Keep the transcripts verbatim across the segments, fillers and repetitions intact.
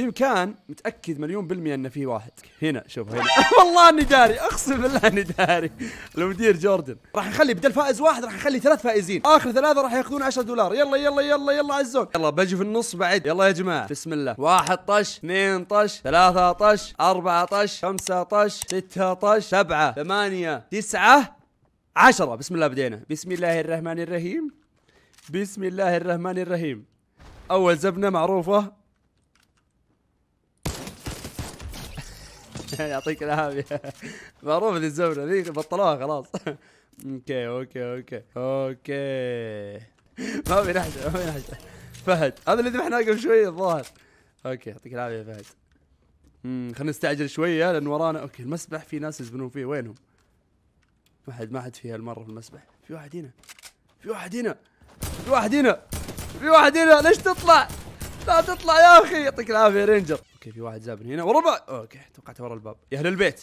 بإمكان متأكد مليون بالمية أن في واحد هنا. شوف هنا والله إني داري، أقسم بالله إني داري. المدير جوردن راح نخلي بدل فائز واحد راح نخلي ثلاث فائزين، آخر ثلاثة راح ياخذون عشرة دولار. يلا يلا يلا يلا عزون، يلا بجي في النص بعد. يلا يا جماعة بسم الله، واحد طش، اثنين طش، ثلاثة طش، أربعة طش، خمسة طش، ستة طش، سبعة، ثمانية، تسعة، عشرة. بسم الله بدينا. بسم الله الرحمن الرحيم، بسم الله الرحمن الرحيم. أول زبنة معروفة. يعطيك العافية. معروفة ذي الزبنة، ذي بطلوها خلاص. اوكي اوكي اوكي اوكي ما في نحجة ما في نحجة. فهد هذا اللي ذبحناه قبل شوية الظاهر. اوكي يعطيك العافية يا فهد. امم خلينا نستعجل شوية لأن ورانا. اوكي المسبح في ناس يزبنون فيه، وينهم؟ ما حد ما حد فيها المرة في المسبح. في واحد هنا، في واحد هنا، في واحد هنا، في واحد هنا. ليش تطلع؟ لا تطلع يا اخي. يعطيك العافية يا رينجر. اوكي في واحد زابن هنا ورا الباب. اوكي توقعته ورا الباب. يا اهل البيت،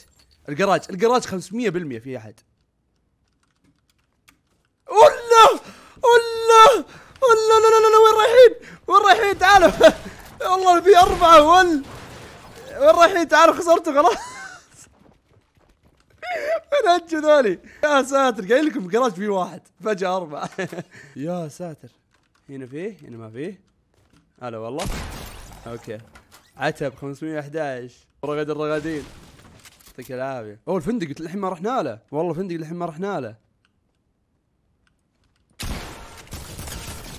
الجراج الجراج خمسمية بالمية في احد. والله والله والله لا لا لا وين رايحين؟ وين رايحين؟ تعالوا. والله في أربعة. وال وين رايحين؟ تعالوا خسرتوا خلاص. وين هجوا ذولي؟ يا ساتر قايل لكم الجراج فيه واحد، فجأة أربعة. يا ساتر. هنا فيه، هنا ما فيه. هلا والله. اوكي. عتب خمسمية وأحد عشر. رغد الرغدين يعطيك العافيه. اوه الفندق الحين ما رحنا له، والله الفندق الحين ما رحنا له.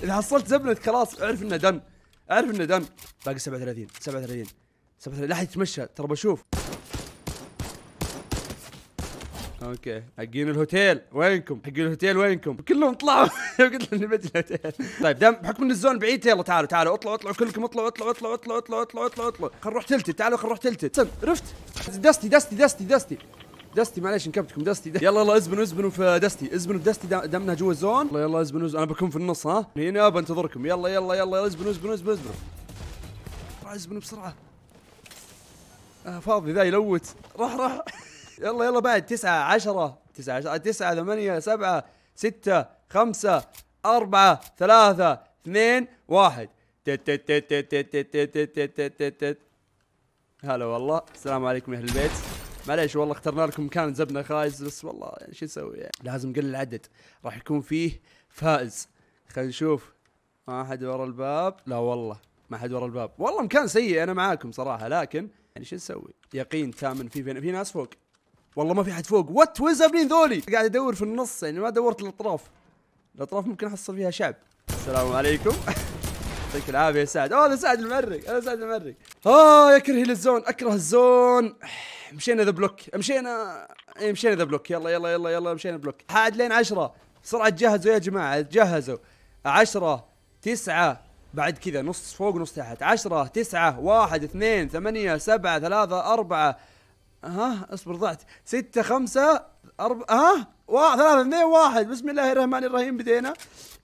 اذا حصلت زبنه خلاص اعرف انه دن، اعرف انه دن. باقي سبعة وثلاثين سبعة وثلاثين سبعة وثلاثين. لا احد يتمشى ترى بشوف. اوكي حقين الهوتيل وينكم؟ حقين الهوتيل وينكم؟ كلهم طلعوا. قلت لهم نبيت الهوتيل. طيب دام بحكم ان الزون بعيد، يلا تعالوا تعالوا اطلعوا اطلعوا كلكم اطلعوا اطلعوا اطلعوا اطلعوا اطلعوا اطلعوا اطلعوا اطلعوا. خلينا نروح تلتت، تعالوا خلينا نروح تلتت. رفت دستي دستي دستي دستي دستي معليش نكبتكم دستي. يلا يلا ازبنوا ازبنوا في دستي، ازبنوا في دستي دامنا جوا الزون. يلا يلا ازبنوا انا بكون في النص. ها هنا بنتظركم. يلا يلا يلا ازبنوا ازبنوا ازبنوا ازبنوا بسرعه. فاضي ذا يلوت. راح راح. يلا يلا بعد تسعة عشرة تسعة عشرة تسعة ثمانية سبعة ستة خمسة أربعة ثلاثة اثنين واحد. تت تت تت تت تت تت تت. هلا والله السلام عليكم يا أهل البيت. معليش والله اخترنا لكم مكان زبنة خايس بس والله يعني شو نسوي يعني. لازم نقلل العدد. راح يكون فيه فائز. خلينا نشوف. ما حد ورا الباب. لا والله ما حد ورا الباب. والله مكان سيء أنا معاكم صراحة، لكن يعني شو نسوي؟ يقين تام في في ناس فوق. والله ما في حد فوق. وات ويز هابنين ذولي؟ قاعد ادور في النص يعني ما دورت الاطراف. الاطراف ممكن احصل فيها شعب. السلام عليكم. يعطيك العافيه يا سعد. اوه هذا سعد المري، هذا سعد المري. اه يكرهي للزون، اكره الزون. مشينا ذا بلوك، مشينا اي مشينا ذا بلوك. يلا يلا يلا يلا مشينا بلوك. حاد لين عشرة، بسرعه تجهزوا يا جماعه، تجهزوا. عشرة تسعة بعد كذا نص فوق نص تحت. عشرة تسعة واحد اثنين ثمانية سبعة ثلاثة أربعة. ها اصبر ضعت. ستة خمسة أربعة ها ثلاثة اثنين واحد. بسم الله الرحمن الرحيم. بدينا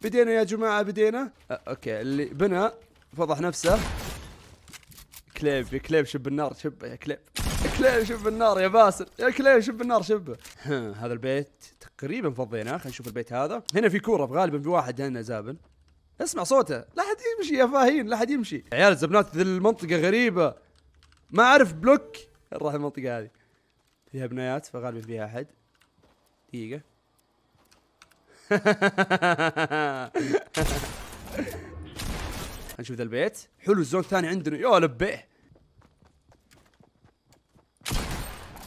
بدينا يا جماعة بدينا. أه اوكي اللي بنى فضح نفسه. كليب يا كليب شب النار شبه يا كليب. كليب شب النار يا باسل، يا كليب شب النار شبه. هذا البيت تقريبا فضيناه، خلينا نشوف البيت هذا. هنا في كورة غالبا في واحد هنا زابل. اسمع صوته، لا حد يمشي يا فاهين، لا حد يمشي. عيال الزبنات ذي المنطقة غريبة. ما اعرف بلوك. نروح المنطقة هذه فيها بنايات فغالبا فيها أحد. دقيقة. هنشوف ذا البيت، حلو الزون الثاني عندنا، يا لبيه.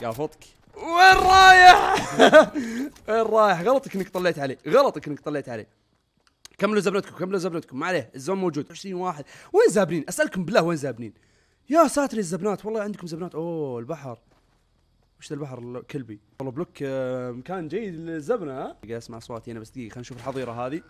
قافطك. وين رايح؟ وين رايح؟ غلطك انك طليت عليه، غلطك انك طليت عليه. كملوا زبنتكم، كملوا زبنتكم، ما عليه، الزون موجود، عشرين واحد، وين زابنين؟ اسألكم بالله وين زابنين؟ يا ساتر الزبنات والله عندكم زبنات. اوه البحر. وش ذا البحر الكلبي؟ والله بلوك مكان جيد للزبنه. ها؟ قاعد اسمع صوتي انا بس دقيقه خلينا نشوف الحظيره هذه.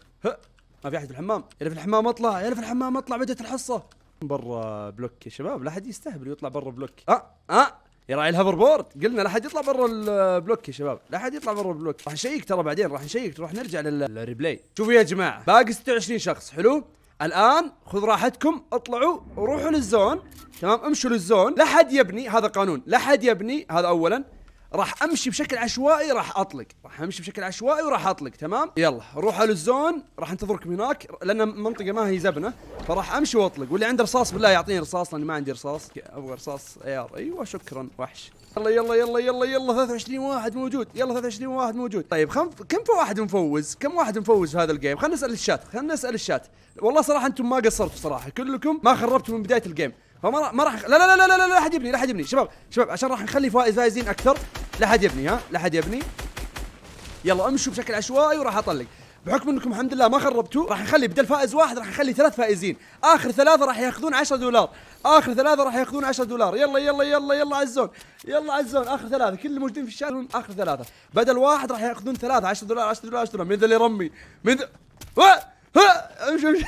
ما في احد في الحمام. يلا في الحمام اطلع، يلا في الحمام اطلع بدت الحصه. برا بلوك يا شباب، لا حد يستهبل ويطلع برا بلوك. اه اه يراعي الهوفر بورد، قلنا لا حد يطلع برا البلوك يا شباب، لا حد يطلع برا البلوك. راح نشيك ترى بعدين، راح نشيك راح نرجع للريبلاي. شوفوا يا جماعه باقي ستة وعشرين شخص. حلو؟ الآن خذ راحتكم، اطلعوا وروحوا للزون، تمام؟ امشوا للزون، لا حد يبني، هذا قانون، لا حد يبني، هذا أولاً. راح امشي بشكل عشوائي، راح اطلق، راح امشي بشكل عشوائي وراح اطلق. تمام، يلا روحوا للزون، راح انتظركم هناك لان المنطقه ما هي زبنه، فراح امشي واطلق. واللي عنده رصاص بالله يعطيني رصاص لاني ما عندي رصاص، ابغى رصاص ايار. ايوه شكرا وحش. يلا يلا يلا يلا يلا ثلاثة وعشرين واحد موجود، يلا ثلاثة وعشرين واحد موجود. طيب خم... كم في واحد مفوز؟ كم واحد مفوز في هذا الجيم؟ خلينا نسال الشات، خلينا نسال الشات. والله صراحه انتم ما قصرتوا صراحه، كلكم ما خربتوا من بدايه الجيم، فما ما راح لا لا لا لا لا احد يبني، لا احد يبني. شباب شباب عشان راح نخلي فائز فايزين اكثر، لا احد يبني، ها لا احد يبني. يلا امشوا بشكل عشوائي وراح اطلق. بحكم انكم الحمد لله ما خربتوا، راح نخلي بدل فائز واحد راح نخلي ثلاث فائزين، اخر ثلاثه راح ياخذون عشرة دولار، اخر ثلاثه راح ياخذون عشرة دولار. يلا يلا يلا يلا على الزون، يلا على الزون، اخر ثلاثه، كل اللي موجودين في الشارع اخر ثلاثه، بدل واحد راح ياخذون ثلاثه، عشرة دولار عشرة دولار عشرة دولار. من ذا اللي يرمي؟ من ذا؟ امشي امشي.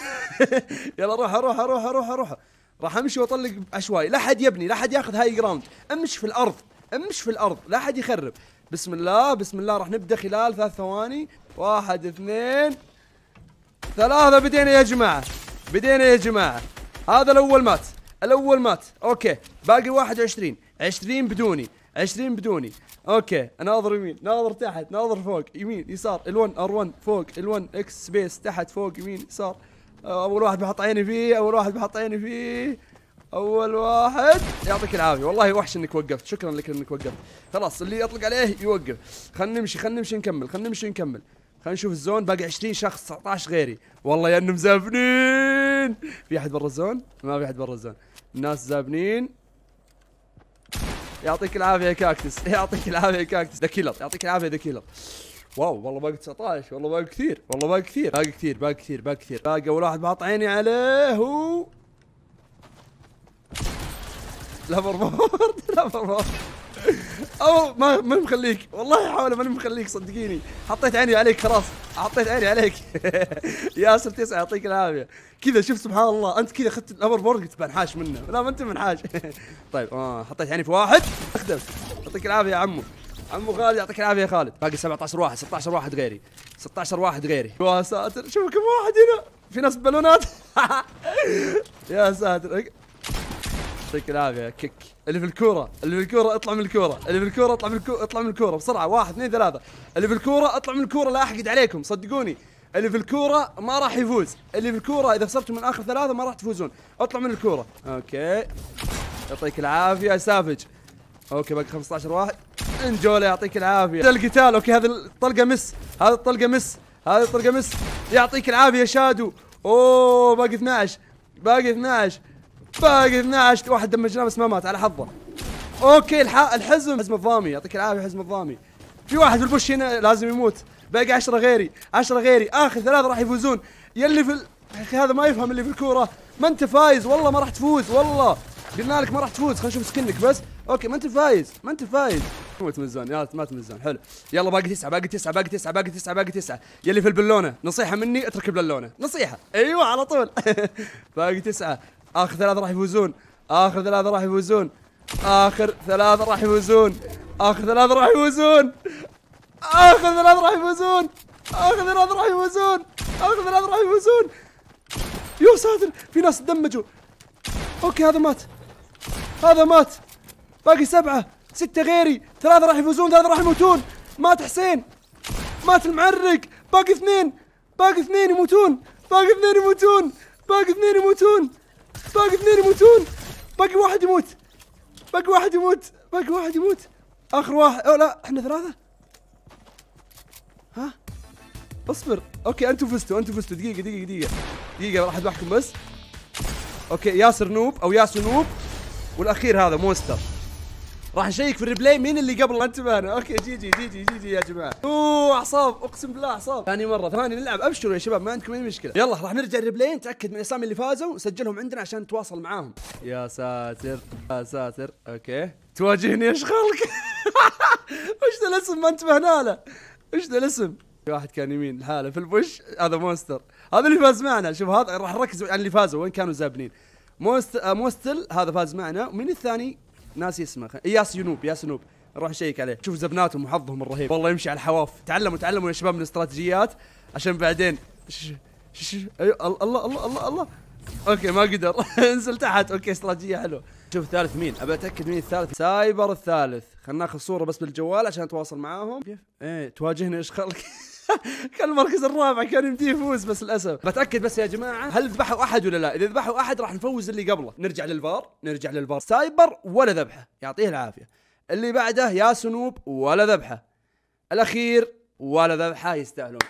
يلا روح روح روح روح روح. راح امشي واطلق عشوائي، لا حد يبني، لا حد ياخذ هاي جراوند، امشي في الارض، امشي في الارض، لا حد يخرب. بسم الله بسم الله، راح نبدا خلال ثلاث ثواني، واحد اثنين ثلاثة. بدينا يا جماعة، بدينا يا جماعة. هذا الأول مات، الأول مات، أوكي، باقي واحد وعشرين، عشرين بدوني، عشرين بدوني، أوكي، ناظر يمين، ناظر تحت، ناظر فوق، يمين، يسار، ال1 ار1 فوق، ال1 اكس سبيس تحت فوق يمين يسار. أول واحد بحط عيني فيه، أول واحد بحط عيني فيه، أول واحد. يعطيك العافية، والله وحش إنك وقفت، شكرا لك إنك وقفت. خلاص اللي يطلق عليه يوقف، خلينا نمشي خلينا نمشي نكمل، خلينا نمشي نكمل. خلينا نشوف الزون، باقي عشرين شخص، تسعة عشر غيري، والله يا انهم زابنين. في احد برا الزون؟ ما في احد برا الزون، الناس زابنين. يعطيك العافيه يا كاكتس، يعطيك العافيه يا كاكتس، ذا كيلر، يعطيك العافيه ذا كيلر. واو والله باقي تسعة عشر، والله باقي كثير، والله باقي كثير، باقي كثير، باقي كثير، باقي كثير، باقي اول واحد بحط عيني عليه هو لافرمورد، لافرمورد. او ما ما مخليك، والله حاول ماني مخليك صدقيني، حطيت عيني عليك خلاص، حطيت عيني عليك. ياسر تسعة يعطيك العافيه، كذا شوف سبحان الله، انت كذا اخذت الاوفر بورد قلت بنحاش منه، لا ما انت منحاش. طيب اه حطيت عيني في واحد، اخدم. يعطيك العافيه يا عمو، عمو خالد يعطيك العافيه يا خالد. باقي سبعة عشر واحد، ستة عشر واحد غيري، ستة عشر واحد غيري. يا ساتر شوفوا كم واحد هنا، في ناس بالونات. يا ساتر يعطيك العافيه كيك. اللي في الكوره، اللي في الكوره اطلع من الكوره، اللي في الكوره اطلع من الكوره، اطلع من الكوره بسرعه، واحد اثنين ثلاثه. اللي في الكوره اطلع من الكوره، لا احقد عليكم صدقوني، اللي في الكوره ما راح يفوز، اللي في الكوره اذا خسرتوا من اخر ثلاثه ما راح تفوزون، اطلع من الكوره. اوكي يعطيك العافيه يا سافج. اوكي باقي خمسة عشر واحد، انجوله يعطيك العافيه. القتال اوكي، هذه الطلقه مس، هذه الطلقه مس، هذه الطلقه مس. يعطيك العافيه يا شادو. اوه باقي اثناعش، باقي اثناعش، باقي اثناعش واحد، دمجناه بس ما مات على حظه. اوكي الحزم، حزم الظامي يعطيك العافيه حزم الظامي. في واحد في البوش هنا لازم يموت، باقي عشرة غيري، عشرة غيري، اخر ثلاثه راح يفوزون. يلي في ال... هذا ما يفهم، اللي في الكوره ما انت فايز، والله ما راح تفوز، والله قلنا لك ما راح تفوز، خلينا نشوف سكنك بس. اوكي ما انت فايز، ما انت فايز، موت من الزون، يا مات من الزون. حلو يلا باقي تسعه، باقي تسعه، باقي تسعه، باقي تسعه، باقي تسعه. يلي في البلونه نصيحه مني، اترك البلونه، نصيحه ايوه على طول. باقي تسعه، اخر ثلاثة راح يفوزون، اخر ثلاثة راح يفوزون، اخر ثلاثة راح يفوزون، اخر ثلاثة راح يفوزون، اخر ثلاثة راح يفوزون، اخر ثلاثة راح يفوزون، اخر ثلاثة راح يفوزون. يا ساتر في ناس تدمجوا. اوكي هذا مات، هذا مات، باقي سبعة، ستة غيري، ثلاثة راح يفوزون، ثلاثة راح يموتون. مات حسين، مات المعرق، باقي اثنين، باقي اثنين يموتون، باقي اثنين يموتون، باقي اثنين يموتون، باقي اثنين يموتون، باقي واحد يموت، باقي واحد يموت، باقي واحد يموت، اخر واحد. او لا احنا ثلاثة، ها اصبر. اوكي انتم فزتوا، انتم فزتوا، دقيقة دقيقة دقيقة دقيقة راح اذبحكم بس. اوكي ياسر نوب او ياسر نوب، والاخير هذا مونستر. راح نشيك في الريبلاي مين اللي قبل، انتبه انا. اوكي جي جي جي جي جي جي يا جماعه. اوه اعصاب اقسم بالله اعصاب. ثاني مره ثاني نلعب، ابشروا يا شباب ما عندكم اي مشكله. يلا راح نرجع الريبلاي، نتاكد من الاسامي اللي فازوا وسجلهم عندنا عشان نتواصل معاهم. يا ساتر يا ساتر. اوكي تواجهني ايش خلق. وش ذا الاسم ما انتبهنا له، وش ذا الاسم. في واحد كان يمين لحاله في البوش، هذا مونستر، هذا اللي فاز معنا. شوف هذا راح نركز على اللي فازوا وين كانوا زابنين. موست موستل هذا فاز معنا، ومين الثاني؟ ناسي اسمه، ياس ينوب، ياس ينوب، نروح نشيك عليه. شوف زبناتهم وحظهم الرهيب، والله يمشي على الحواف. تعلموا تعلموا يا شباب من الاستراتيجيات عشان بعدين ش ش ش ايوه. الله الله الله الله. اوكي ما قدر. انزل تحت. اوكي استراتيجية حلوة. شوف الثالث مين، ابى اتاكد مين الثالث. سايبر الثالث، خلنا ناخذ صوره بس بالجوال عشان اتواصل معاهم. ايه تواجهنا ايش خلق. كان المركز الرابع كان يمديه يفوز بس للاسف. بتاكد بس يا جماعه هل ذبحوا احد ولا لا، اذا ذبحوا احد راح نفوز اللي قبله. نرجع للفار، نرجع للفار. سايبر ولا ذبحه، يعطيه العافيه. اللي بعده يا سنوب ولا ذبحه. الاخير ولا ذبحه، يستاهلون.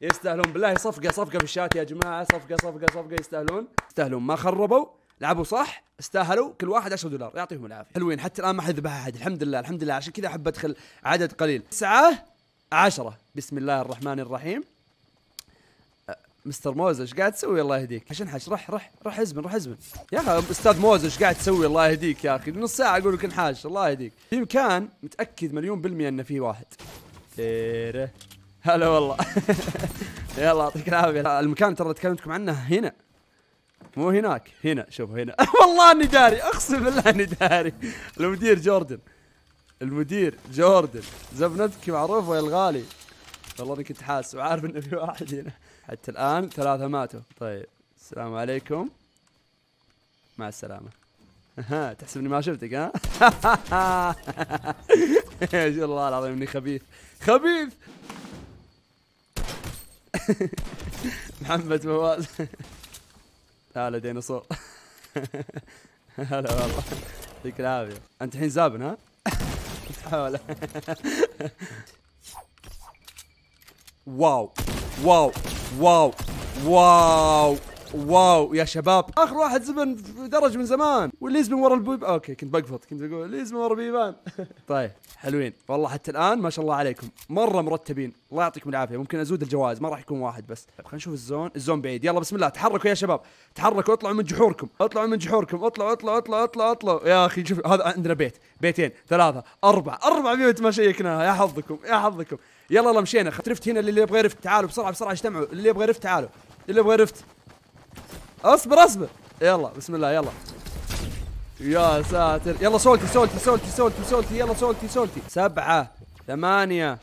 يستاهلون بالله، صفقه صفقه في الشات يا جماعه، صفقه صفقه صفقه، يستاهلون يستاهلون. ما خربوا، لعبوا صح، استاهلوا كل واحد عشرة دولار، يعطيهم العافيه. حلوين حتى الان ما حد ذبح احد، الحمد لله الحمد لله، عشان كذا احب ادخل عدد قليل. تسعه عشرة، بسم الله الرحمن الرحيم. مستر موز ايش قاعد تسوي الله يهديك؟ عشان حش رح رح رح ازمن رح ازمن يا اخي. استاذ موز ايش قاعد تسوي الله يهديك يا اخي؟ نص ساعه اقول لك انحاش الله يهديك. في مكان متاكد مليون بالميه انه في واحد. ديره هلا والله. يلا يعطيك العافيه. المكان ترى تكلمتكم عنه هنا مو هناك، هنا شوفوا هنا. والله اني داري، اقسم بالله اني داري. المدير جوردن، المدير جوردن، زبنتك معروفه يا الغالي. والله اني كنت حاسس وعارف انه في واحد هنا. حتى الان ثلاثه ماتوا. طيب السلام عليكم، مع السلامه. ها تحسب اني ما شفتك ها؟ والله العظيم اني خبيث خبيث. محمد فواز. هلا ديناصور. هلا والله يعطيك العافيه. انت الحين زابن ها؟ حوله. واو واو واو واو واو يا شباب، اخر واحد زبن درج من زمان، واللي يزبن ورا البيب. اوكي كنت بقفط، كنت بقول اللي يزبن ورا بيبان. طيب حلوين والله حتى الان ما شاء الله عليكم، مره مرتبين الله يعطيكم العافيه. ممكن ازود الجوائز، ما راح يكون واحد بس. طيب خلينا نشوف الزون، الزون بعيد. يلا بسم الله، تحركوا يا شباب، تحركوا، اطلعوا من جحوركم، اطلعوا من جحوركم، اطلعوا اطلعوا اطلعوا اطلعوا اطلعوا يا اخي. شوف هذا عندنا بيت، بيتين، ثلاثه، اربعه، اربع بيوت ما شيكناها. يا حظكم يا حظكم. يلا يلا مشينا، رفت هنا. اللي يبغى رفت تعالوا بسرعه بسرعه، اجتمعوا. اللي يبغى رفت تعالوا، اللي يبغى رفت اصبر اصبر. يلا بسم الله يلا. يا ساتر يلا، سولتي سولتي سولتي سولتي سولتي، يلا سولتي سولتي. سبعة ثمانية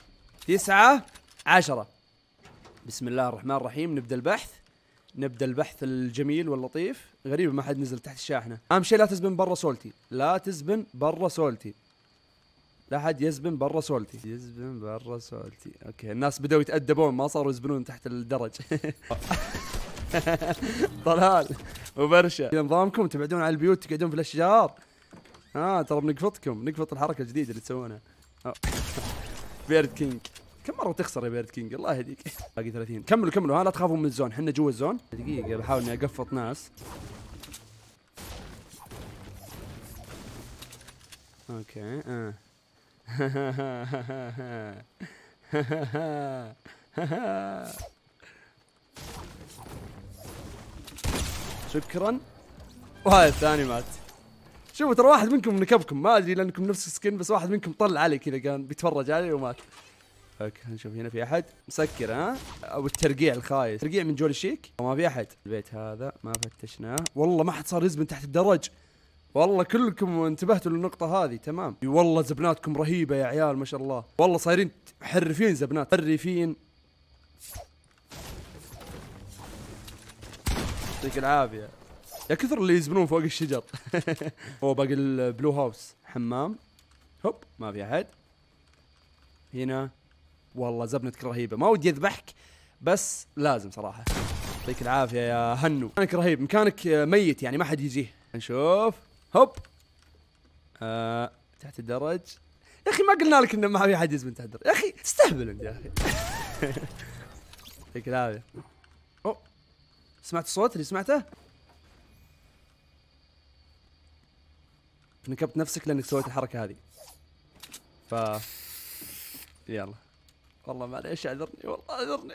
تسعة عشرة، بسم الله الرحمن الرحيم. نبدأ البحث، نبدأ البحث الجميل واللطيف. غريب ما حد نزل تحت الشاحنة. أهم شيء لا تزبن برا سولتي، لا تزبن برا سولتي، لا حد يزبن برا سولتي، يزبن برا سولتي. أوكي الناس بدأوا يتأدبون، ما صاروا يزبنون تحت الدرج. طلال وبرشا، كذا نظامكم تبعدون عن البيوت، تقعدون في الاشجار. ها آه ترى بنقفطكم، نقفط الحركه الجديده اللي تسوونها. بيرد كينج، كم مره تخسر يا بيرد كينج الله يهديك. باقي ثلاثين، كملوا كملوا ها، لا تخافوا من الزون، احنا جوا الزون. دقيقه بحاول اني اقفط ناس. اوكي اه. شكرا. وهذا الثاني مات. شوفوا ترى واحد منكم نكبكم، ما ادري لانكم نفس السكن، بس واحد منكم طل علي كذا كان بيتفرج علي ومات. اوكي نشوف هنا في احد مسكر ها، او الترقيع الخايس، ترقيع من جول الشيك. ما في احد. البيت هذا ما فتشناه، والله ما حد صار يزبن تحت الدرج. والله كلكم انتبهتوا للنقطة هذه تمام. والله زبناتكم رهيبة يا عيال ما شاء الله، والله صايرين حرفين زبنات، حرفين. يعطيك العافية يا كثر اللي يزبنون فوق الشجر. هو باقي البلو هاوس، حمام، هوب ما في أحد هنا. والله زبنتك رهيبة، ما ودي أذبحك بس لازم صراحة. يعطيك العافية يا هنو، مكانك رهيب، مكانك ميت يعني ما حد يجيه. نشوف هوب آه. تحت الدرج يا أخي، ما قلنا لك إنه ما في أحد يزبن تحت الدرج يا أخي، تستهبل أنت يا أخي. يعطيك العافية. سمعت الصوت اللي سمعته؟ نكبت نفسك لانك سويت الحركة هذه. ف يلا والله معليش اعذرني، والله اعذرني.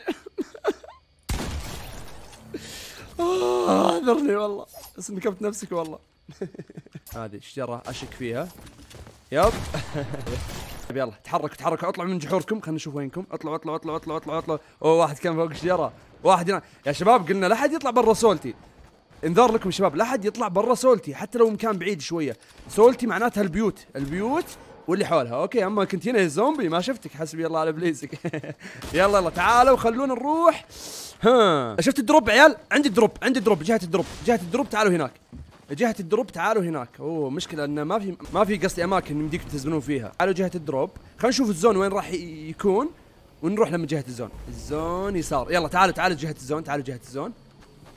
اعذرني والله بس نكبت نفسك والله. هذه الشجرة اشك فيها. يب. طيب يلا تحركوا تحركوا، اطلعوا من جحوركم، خلينا نشوف وينكم. اطلعوا اطلعوا اطلعوا اطلعوا اطلعوا اطلعوا. اوه واحد كان فوق الشجرة، واحد هنا. يا شباب قلنا لا حد يطلع برا سولتي، انذار لكم شباب، لا حد يطلع برا سولتي حتى لو مكان بعيد شويه. سولتي معناتها البيوت، البيوت واللي حولها. اوكي اما كنت هنا الزومبي ما شفتك، حسبي الله على ابليسك. يلا يلا تعالوا خلونا نروح. ها شفت الدروب عيال، عندي الدروب، عندي الدروب جهه الدروب، جهه الدروب تعالوا هناك. جهه الدروب تعالوا هناك. اوه مشكله انه ما في ما في قصدي اماكن يمديكم تزبنون فيها. تعالوا جهه الدروب، خلينا نشوف الزون وين راح يكون ونروح لما جهه الزون. الزون يسار، يلا تعالوا تعالوا جهه الزون، تعالوا جهه الزون.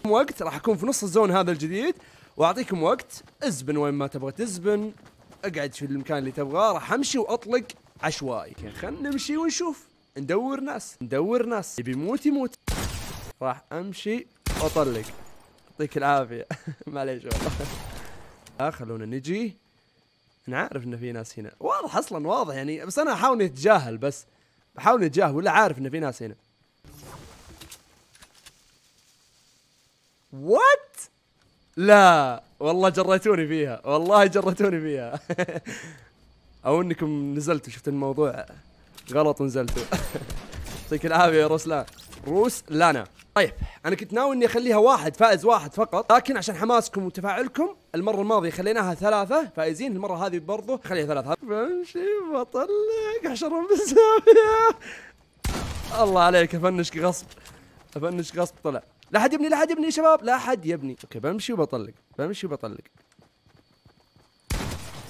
وقت راح اكون في نص الزون هذا الجديد واعطيكم وقت، ازبن وين ما تبغى تزبن، اقعد في المكان اللي تبغاه، راح امشي واطلق عشوائي. خلينا نمشي ونشوف، ندور ناس، ندور ناس، اللي بيموت يموت. راح امشي واطلق. يعطيك العافية. معليش والله. خلونا نجي. نعرف ان في ناس هنا، واضح اصلا واضح يعني، بس انا احاول اتجاهل، بس بحاول اتجاهل ولا عارف ان في ناس هنا. وات؟ لا، والله جريتوني فيها، والله جريتوني فيها. او انكم نزلتوا شفتوا الموضوع غلط ونزلتوا. يعطيك العافية يا روسلان. روسلانا. طيب انا كنت ناوي اني اخليها واحد فائز واحد فقط، لكن عشان حماسكم وتفاعلكم المره الماضيه خليناها ثلاثه فائزين، المره هذه برضه خليها ثلاثه. بمشي بطلق عشرة بالزاويه. الله عليك افنشك غصب، افنشك غصب. طلع لا حد يبني، لا حد يبني يا شباب، لا حد يبني. اوكي بمشي وبطلق، بمشي وبطلق.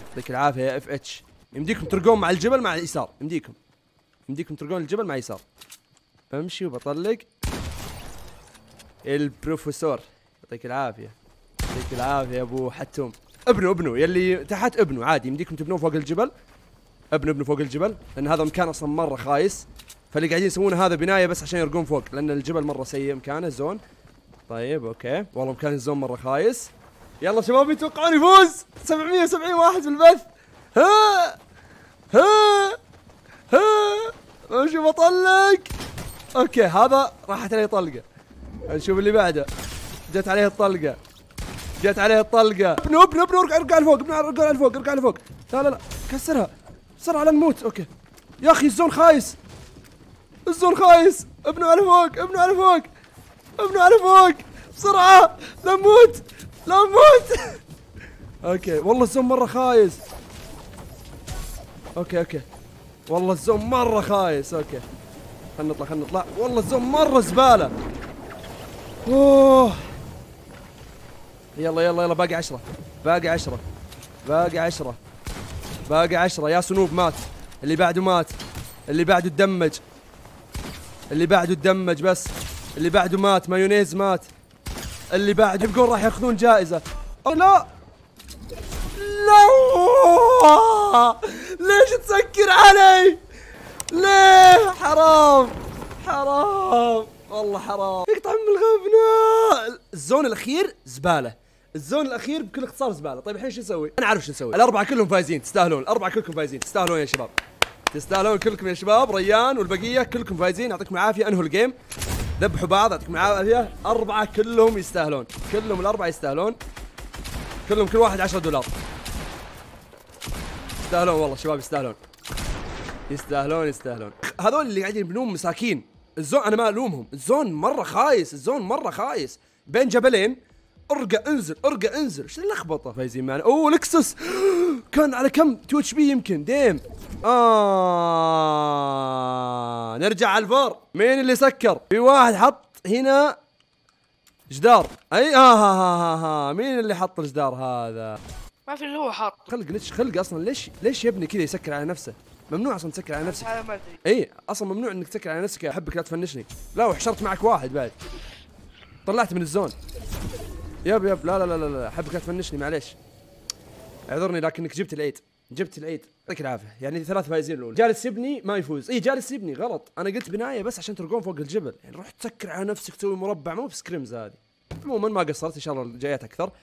يعطيك العافيه يا اف اتش. يمديكم ترقون مع الجبل مع اليسار، يمديكم يمديكم ترقون الجبل مع اليسار. بمشي وبطلق. البروفيسور يعطيك العافيه، يعطيك العافيه يا ابو حتوم. ابنوا ابنوا يلي تحت ابنوا عادي، يمديكم تبنون فوق الجبل. ابنوا ابنوا فوق الجبل لان هذا مكان اصلا مره خايس، فاللي قاعدين يسوون هذا بنايه بس عشان يرقون فوق لان الجبل مره سيء مكانه الزون. طيب اوكي والله مكان الزون مره خايس. يلا شباب يتوقعون يفوز سبعمية وسبعين واحد في البث. ها ها ها امشي بطلق. اوكي هذا راحت عليه طلقه، نشوف اللي بعده. جت عليه الطلقه، جت عليه الطلقه. ابنوا ابنوا ابنوا ارقع لفوق، ابنوا ارقع لفوق، ارقع لفوق. لا لا لا كسرها بسرعه لا نموت. اوكي يا اخي الزون خايس، الزون خايس. ابنوا على فوق، ابنوا على فوق، ابنوا على فوق بسرعه لا نموت، لا نموت. اوكي والله الزون مره خايس. اوكي اوكي والله الزون مره خايس. اوكي خلينا نطلع، خلينا نطلع. والله الزون مره زباله. اوه يلا يلا يلا باقي عشرة، باقي عشرة، باقي عشرة، باقي عشرة. يا سنوب مات، اللي بعده مات، اللي بعده تدمج، اللي بعده تدمج بس، اللي بعده مات، مايونيز مات، اللي بعده يبقون راح ياخذون جائزة. او لا لا ليش تسكر علي؟ ليه؟ حرام حرام والله حرام، يقطع من الغبناء. الزون الاخير زباله، الزون الاخير بكل اختصار زباله. طيب الحين شو نسوي؟ انا عارف شو نسوي. الاربعه كلهم فايزين، تستاهلون، الاربعه كلكم فايزين، تستاهلون يا شباب، تستاهلون كلكم يا شباب. ريان والبقيه كلكم فايزين، يعطيكم العافيه. انهوا الجيم، ذبحوا بعض، يعطيكم العافيه. اربعه كلهم يستاهلون، كلهم الاربعه يستاهلون، كلهم كل واحد عشرة دولار. يستاهلون والله شباب، يستاهلون يستاهلون يستاهلون. هذول اللي قاعدين يبنون مساكين. الزون انا ما الومهم، الزون مره خايس، الزون مره خايس، بين جبلين. ارقى انزل، ارقى انزل، ايش اللخبطه؟ فايزين معنا. اوه لكسس كان على كم؟ تويتش بي يمكن ديم. آه نرجع على الفار. مين اللي سكر؟ في واحد حط هنا جدار. اي آه ها ها ها ها مين اللي حط الجدار هذا؟ ما في اللي هو حط. خلق ليش خلق اصلا، ليش ليش يا ابني كذا يسكر على نفسه؟ ممنوع اصلا تسكر على نفسك. هذا ما ادري. اي اصلا ممنوع انك تسكر على نفسك. احبك لا تفنشني. لا وحشرت معك واحد بعد. طلعت من الزون. يب يب لا لا لا لا احبك لا تفنشني معليش. اعذرني لكنك جبت العيد، جبت العيد. يعطيك العافيه، يعني ثلاث فايزين الاولى. جالس يبني ما يفوز. اي جالس يبني غلط، انا قلت بنايه بس عشان ترقون فوق الجبل، يعني روح تسكر على نفسك تسوي مربع مو بسكريمز هذه. عموما ما قصرت، ان شاء الله الجايات اكثر.